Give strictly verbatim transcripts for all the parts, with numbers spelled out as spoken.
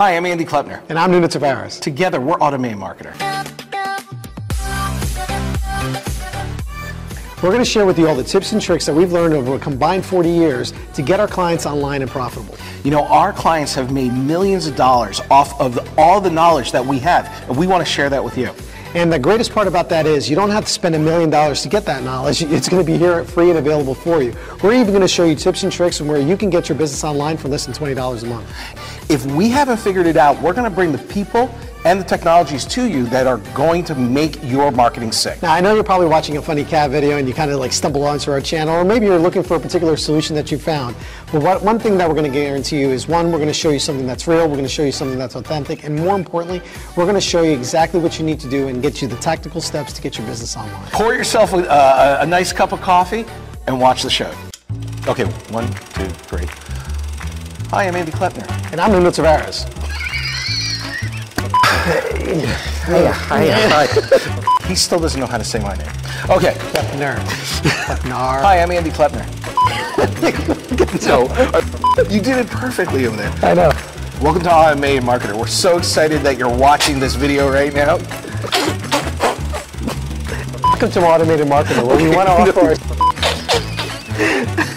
Hi, I'm Andy Kleppner. And I'm Nuno Tavares. Together, we're Automate Marketer. We're going to share with you all the tips and tricks that we've learned over a combined forty years to get our clients online and profitable. You know, our clients have made millions of dollars off of all the knowledge that we have, and we want to share that with you. And the greatest part about that is you don't have to spend a million dollars to get that knowledge. It's going to be here free and available for you. We're even going to show you tips and tricks on where you can get your business online for less than twenty dollars a month. If we haven't figured it out, we're going to bring the people and the technologies to you that are going to make your marketing sick. Now, I know you're probably watching a funny cat video and you kind of like stumble onto our channel, or maybe you're looking for a particular solution that you found. But what, one thing that we're going to guarantee you is, one, we're going to show you something that's real, we're going to show you something that's authentic, and more importantly, we're going to show you exactly what you need to do and get you the tactical steps to get your business online. Pour yourself a, uh, a nice cup of coffee and watch the show. Okay, one, two, three. Hi, I'm Andy Kleppner. And I'm Nuno Tavares. Hiya, hiya, hiya. He still doesn't know how to say my name. Okay. Kleppner. Kleppner. Hi, I'm Andy Kleppner. No, you did it perfectly over there. I know. Welcome to Automate Marketer. We're so excited that you're watching this video right now. Welcome to Automated Marketer, where okay, we want to offer our...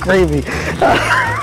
gravy.